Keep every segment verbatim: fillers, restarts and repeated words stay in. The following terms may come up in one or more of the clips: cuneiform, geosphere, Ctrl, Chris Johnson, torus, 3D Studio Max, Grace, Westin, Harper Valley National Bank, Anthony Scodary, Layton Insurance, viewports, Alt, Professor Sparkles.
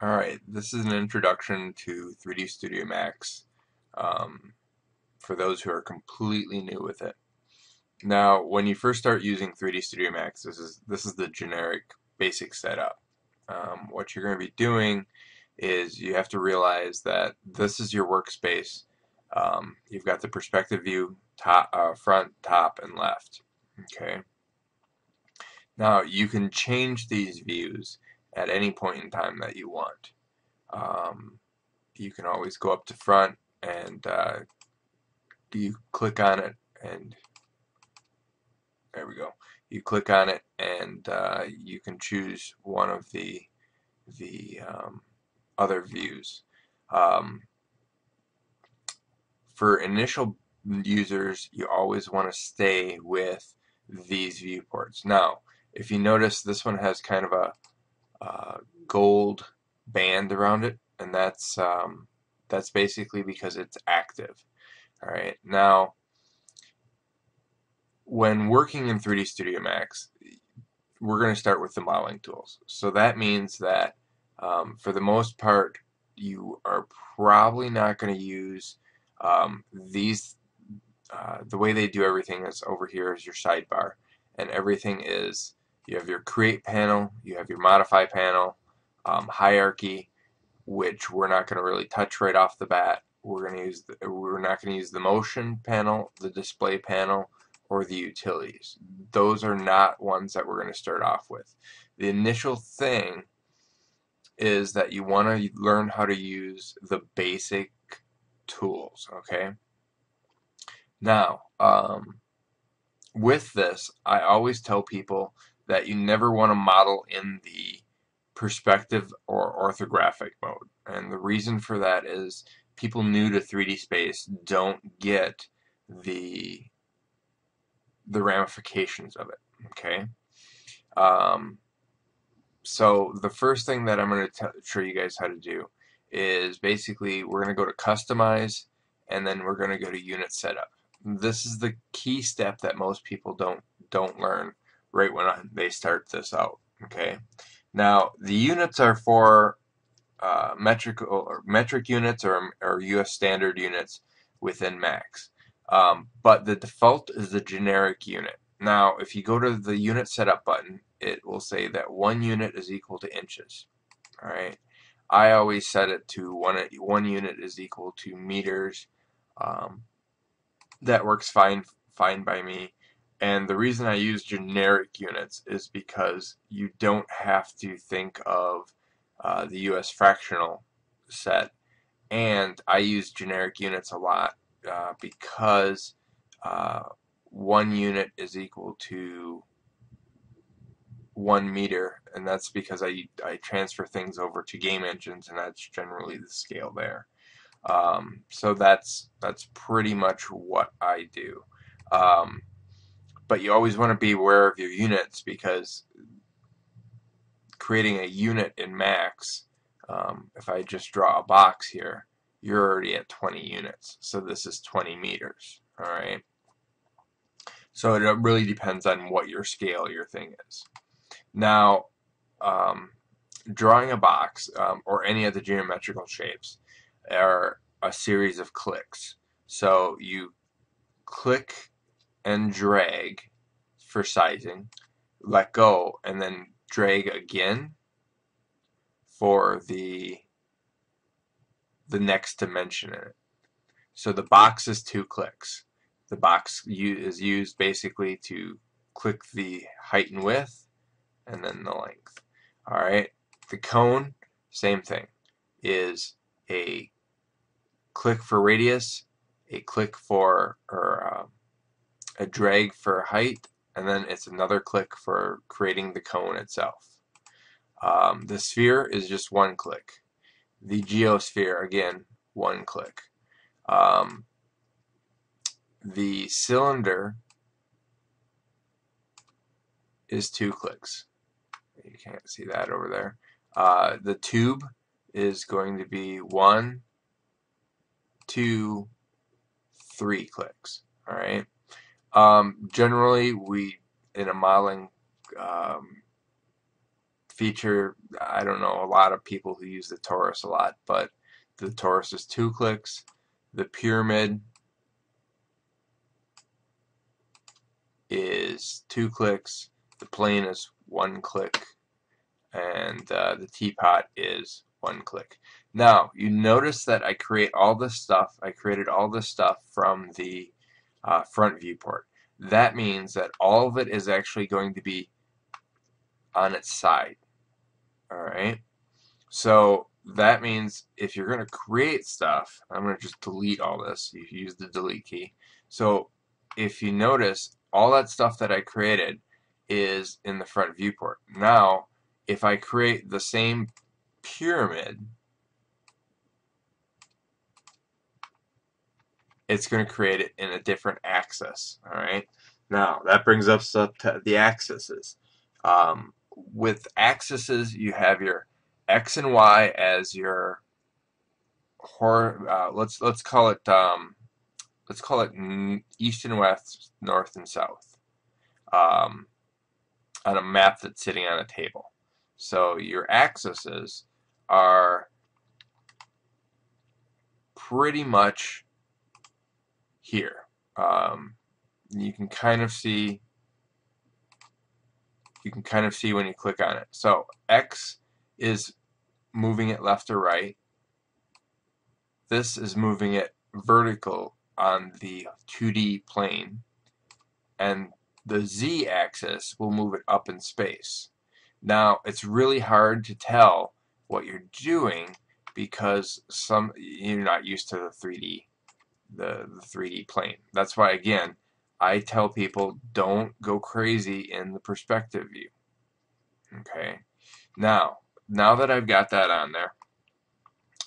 Alright, this is an introduction to three D Studio Max um, for those who are completely new with it. Now, when you first start using three D Studio Max, this is, this is the generic basic setup. Um, what you're going to be doing is you have to realize that this is your workspace. Um, you've got the perspective view, top, uh, front, top, and left. Okay. Now, you can change these views at any point in time that you want. Um, you can always go up to front and uh, you click on it, and there we go. You click on it, and uh, you can choose one of the the um, other views. Um, for initial users, you always want to stay with these viewports. Now, if you notice, this one has kind of a Uh, gold band around it, and that's um, that's basically because it's active. All right, now when working in three D Studio Max, we're going to start with the modeling tools. So that means that um, for the most part, you are probably not going to use um, these. Uh, the way they do everything is over here is your sidebar, and everything is. You have your create panel, you have your modify panel, um, hierarchy, which we're not going to really touch right off the bat. We're going to use the, we're not going to use the motion panel, the display panel, or the utilities. Those are not ones that we're going to start off with. The initial thing is that you want to learn how to use the basic tools. Okay. Now, um, with this, I always tell people that you never want to model in the perspective or orthographic mode. And the reason for that is people new to three D space don't get the the ramifications of it, okay? Um, so the first thing that I'm going to show you guys how to do is basically we're going to go to Customize, and then we're going to go to Unit Setup. This is the key step that most people don't don't learn right when they start this out. Okay, now the units are for uh, metric or metric units or, or U S standard units within Max, um, but the default is the generic unit. Now, if you go to the unit setup button, it will say that one unit is equal to inches. All right, I always set it to one. One unit is equal to meters. Um, that works fine, fine by me. And the reason I use generic units is because you don't have to think of uh, the U S fractional set. And I use generic units a lot uh, because uh, one unit is equal to one meter, and that's because I, I transfer things over to game engines, and that's generally the scale there. Um, so that's, that's pretty much what I do. Um, But you always want to be aware of your units, because creating a unit in Max, um, if I just draw a box here, you're already at twenty units. So this is twenty meters. All right. So it really depends on what your scale your thing is. Now, um, drawing a box um, or any of the geometrical shapes are a series of clicks. So you click and drag for sizing, let go, and then drag again for the the next dimension in it. So the box is two clicks. The box is used basically to click the height and width, and then the length. All right. The cone, same thing, is a click for radius, a click for or. Uh, a drag for height, and then it's another click for creating the cone itself. Um, the sphere is just one click. The geosphere, again, one click. Um, the cylinder is two clicks. You can't see that over there. Uh, the tube is going to be one, two, three clicks. All right. Um, generally, we in a modeling um, feature, I don't know a lot of people who use the torus a lot, but the torus is two clicks. The pyramid is two clicks. The plane is one click. And uh, the teapot is one click. Now, you notice that I create all this stuff. I created all this stuff from the uh, front viewport. That means that all of it is actually going to be on its side. Alright? So that means if you're going to create stuff, I'm going to just delete all this. You use the delete key. So if you notice, all that stuff that I created is in the front viewport. Now, if I create the same pyramid, it's going to create it in a different axis. All right. Now that brings us up to the axes. Um, with axes, you have your X and Y as your hor uh, let's let's call it um, let's call it east and west, north and south, um, on a map that's sitting on a table. So your axes are pretty much here. Um, you can kind of see you can kind of see when you click on it. So X is moving it left or right. This is moving it vertical on the two D plane, and the Z axis will move it up in space. Now, it's really hard to tell what you're doing because some you're not used to the three D the, the three D plane. That's why, again, I tell people don't go crazy in the perspective view. Okay. Now, now that I've got that on there,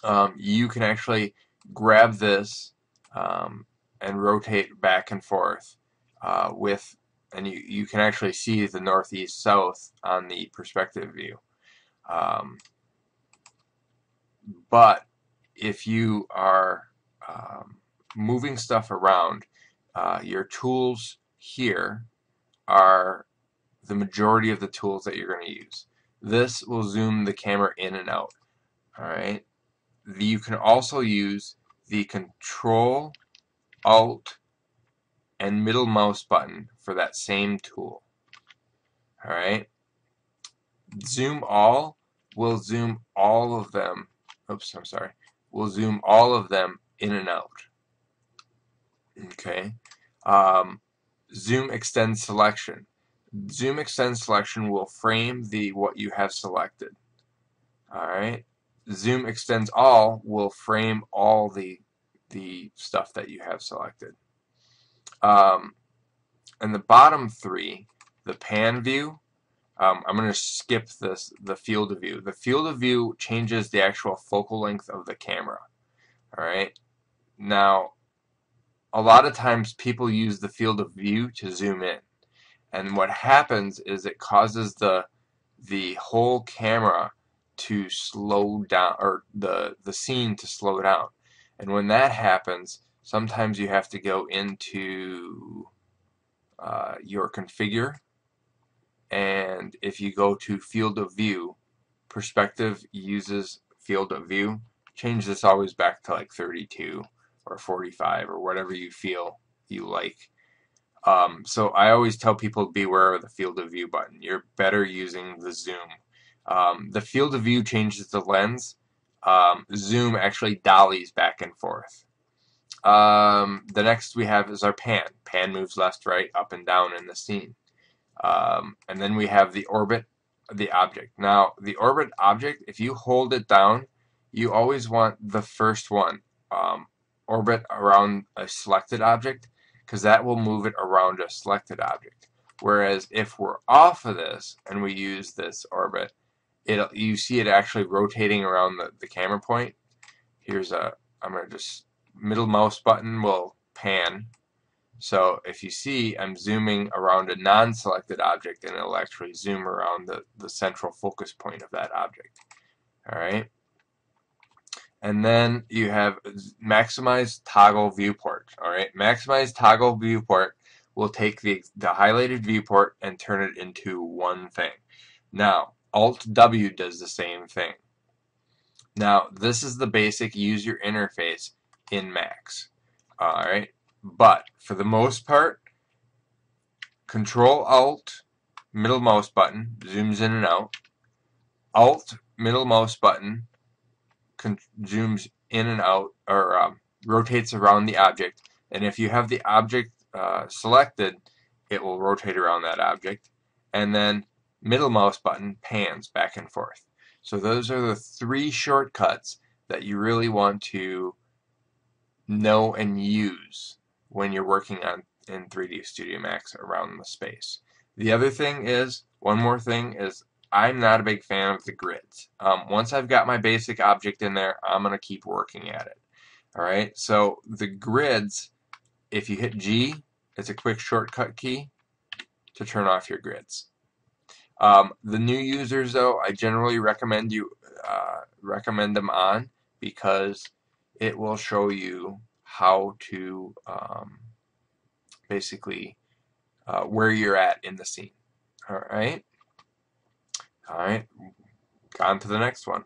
um, you can actually grab this um, and rotate back and forth uh, with. And you, you can actually see the northeast south on the perspective view. Um, but if you are um, moving stuff around, uh, your tools here are the majority of the tools that you're going to use. This will zoom the camera in and out. All right. You can also use the Control, Alt, and middle mouse button for that same tool. Alright. Zoom all will zoom all of them. Oops, I'm sorry. We'll zoom all of them in and out. Okay. Um, zoom extend selection. Zoom extend selection will frame the what you have selected. Alright. Zoom extends all will frame all the the stuff that you have selected. Um, and the bottom three, the pan view, um, I'm going to skip this, the field of view. The field of view changes the actual focal length of the camera. All right. Now, a lot of times people use the field of view to zoom in. And what happens is it causes the, the whole camera to slow down, or the, the scene to slow down. And when that happens, sometimes you have to go into uh, your configure, and if you go to field of view, perspective uses field of view. Change this always back to like thirty-two or forty-five or whatever you feel you like. Um, so I always tell people beware of the field of view button. You're better using the zoom. Um, the field of view changes the lens. Um, zoom actually dollies back and forth. Um, the next we have is our pan. Pan moves left, right, up and down in the scene. Um, and then we have the orbit, the object. Now, the orbit object, if you hold it down, you always want the first one. Um, orbit around a selected object, because that will move it around a selected object. Whereas if we're off of this and we use this orbit, it'll, you see it actually rotating around the, the camera point. Here's a, I'm going to just middle mouse button will pan. So if you see, I'm zooming around a non-selected object, and it'll actually zoom around the, the central focus point of that object. All right. And then you have maximize toggle viewport. All right. Maximize toggle viewport will take the, the highlighted viewport and turn it into one thing. Now, Alt-W does the same thing. Now, this is the basic user interface in Max. All right, but for the most part, Control-Alt, middle mouse button, zooms in and out. Alt, middle mouse button, zooms in and out, or um, rotates around the object. And if you have the object uh, selected, it will rotate around that object. And then middle mouse button pans back and forth. So those are the three shortcuts that you really want to know and use when you're working on in three D Studio Max around the space. The other thing is, one more thing is, I'm not a big fan of the grids. Um, once I've got my basic object in there, I'm going to keep working at it. Alright, so the grids, if you hit G, it's a quick shortcut key to turn off your grids. Um, the new users, though, I generally recommend you uh, recommend them on, because it will show you how to um, basically uh, where you're at in the scene. Alright? Alright, on to the next one.